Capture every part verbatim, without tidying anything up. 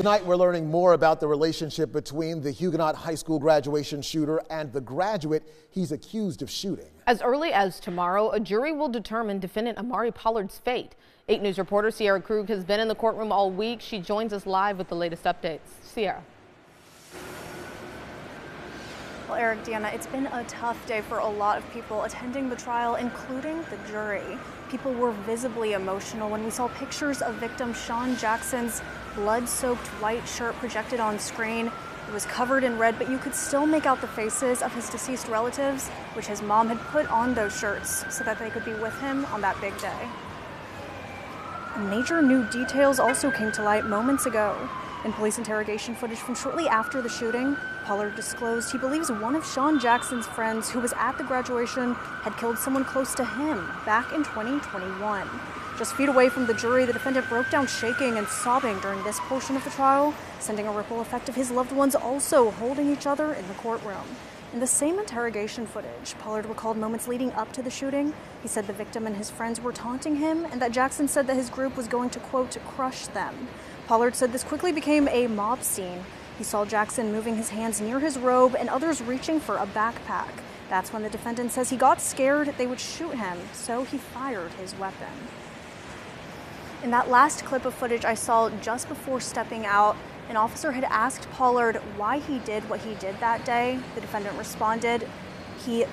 Tonight, we're learning more about the relationship between the Huguenot high school graduation shooter and the graduate he's accused of shooting. As early as tomorrow, a jury will determine defendant Amari Pollard's fate. eight News reporter Sierra Krug has been in the courtroom all week. She joins us live with the latest updates. Sierra. Well, Eric Deanna, it's been a tough day for a lot of people attending the trial, including the jury. People were visibly emotional when we saw pictures of victim Sean Jackson's blood-soaked white shirt projected on screen. It was covered in red, but you could still make out the faces of his deceased relatives, which his mom had put on those shirts so that they could be with him on that big day. Major new details also came to light moments ago. In police interrogation footage from shortly after the shooting, Pollard disclosed he believes one of Sean Jackson's friends who was at the graduation had killed someone close to him back in twenty twenty-one. Just feet away from the jury, the defendant broke down shaking and sobbing during this portion of the trial, sending a ripple effect of his loved ones also holding each other in the courtroom. In the same interrogation footage, Pollard recalled moments leading up to the shooting. He said the victim and his friends were taunting him and that Jackson said that his group was going to, quote, crush them. Pollard said this quickly became a mob scene. He saw Jackson moving his hands near his robe and others reaching for a backpack. That's when the defendant says he got scared they would shoot him, so he fired his weapon. In that last clip of footage I saw just before stepping out, an officer had asked Pollard why he did what he did that day. The defendant responded, he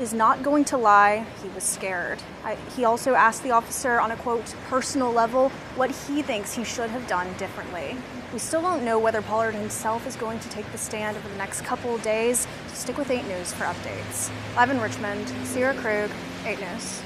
is not going to lie, he was scared. I, he also asked the officer on a, quote, personal level, what he thinks he should have done differently. We still don't know whether Pollard himself is going to take the stand over the next couple of days. So stick with eight News for updates. Live in Richmond, Sierra Krug, eight News.